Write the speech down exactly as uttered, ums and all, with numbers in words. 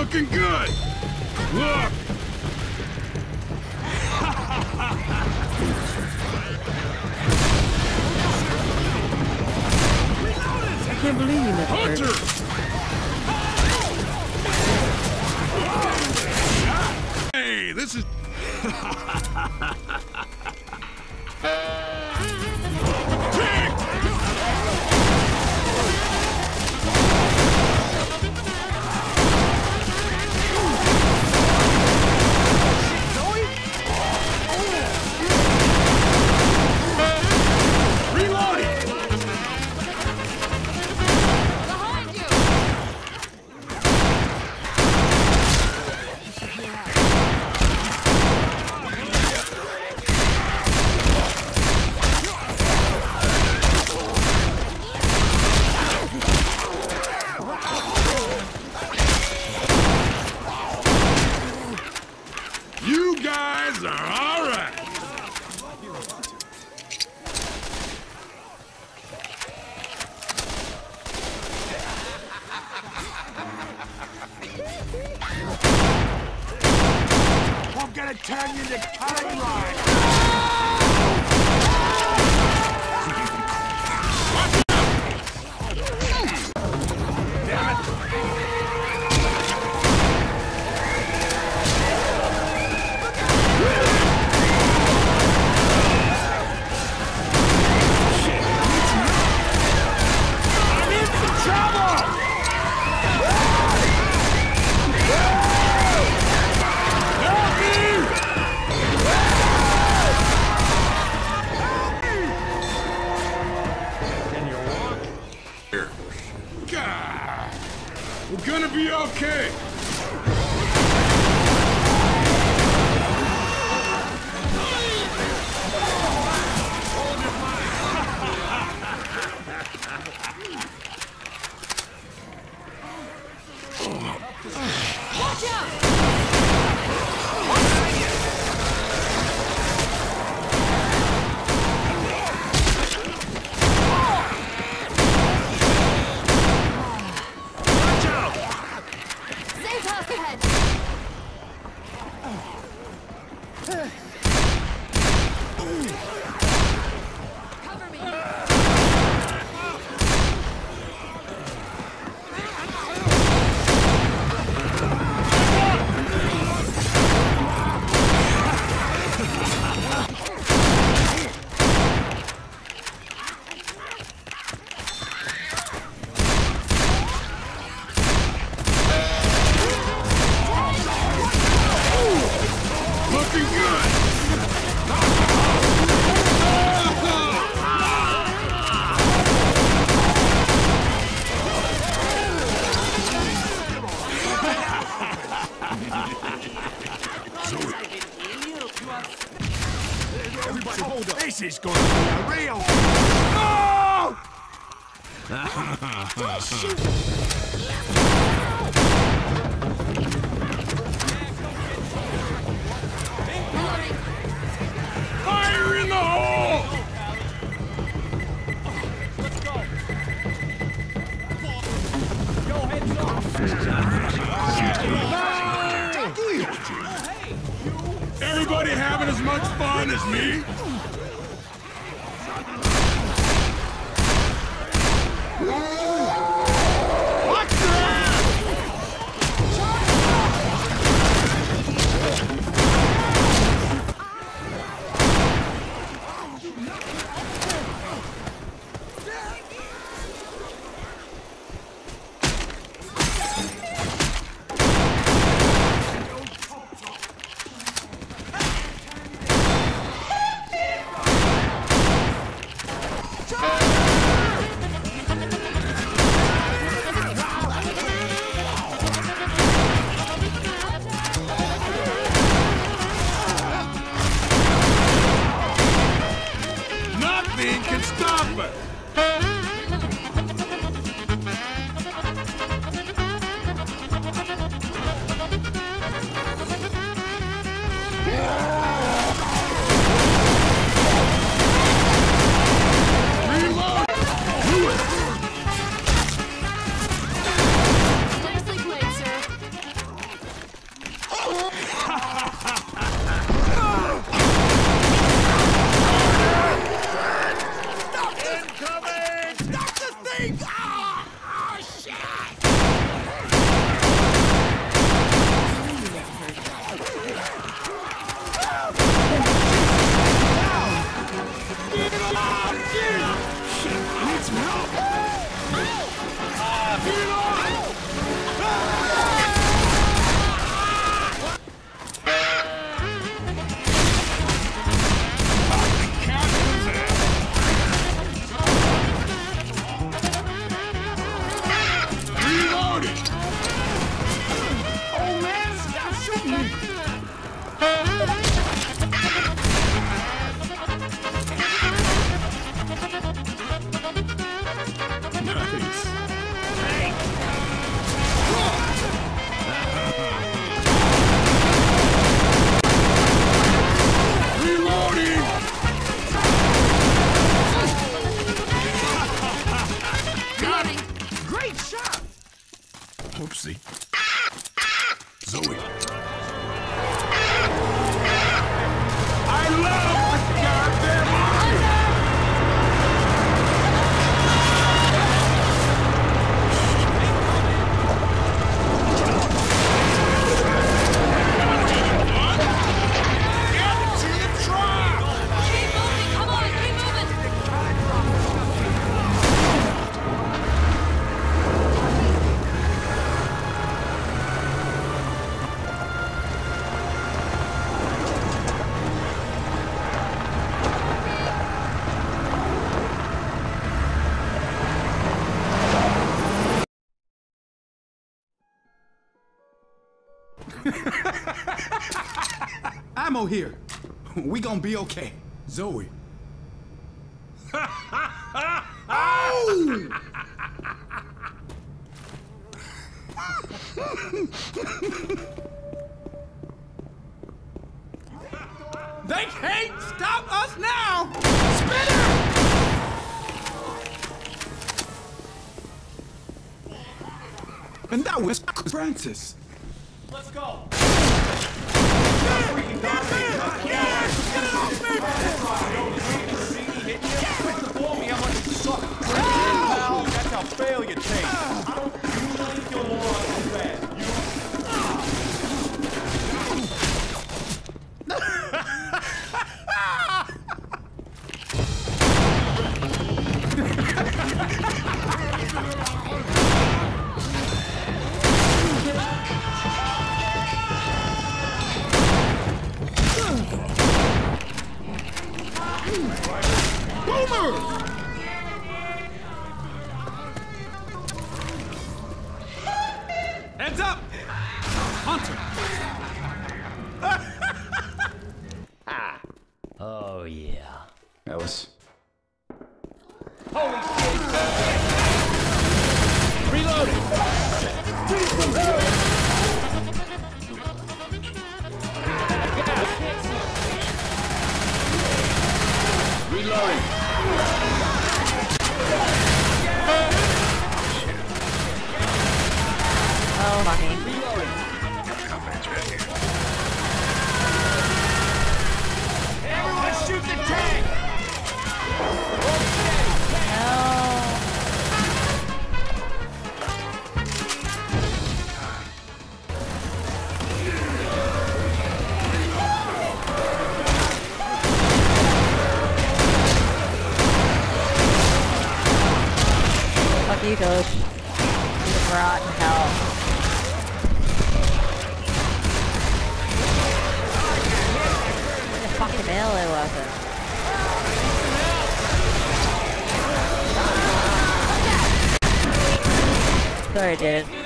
Looking good. Look. I can't believe you never Hunter. Hurt. Hey, this is. Turn you into cutting line! Watch out! Damn it! Shit, I'm in some trouble! We're gonna be okay! Everybody hold up. This is going to be a real... No! Don't shoot! Fire in the hole! Let's go. Go heads off. Everybody having as much fun as me? Watch your ass! Primo here. We gonna be okay. Zoe. Oh! They can't stop us now! Spinner! And that was Francis. Let's go! That's how failure takes. I don't usually kill more than bad. Heads up! Hunter! Ah. Oh, yeah. That was... Holy shit! Reloading! Reloading! Oh, my name. Everyone shoot the tank! No! Fuck you, Coach. You're rotten hell. Fucking hell, it wasn't. Sorry, dude.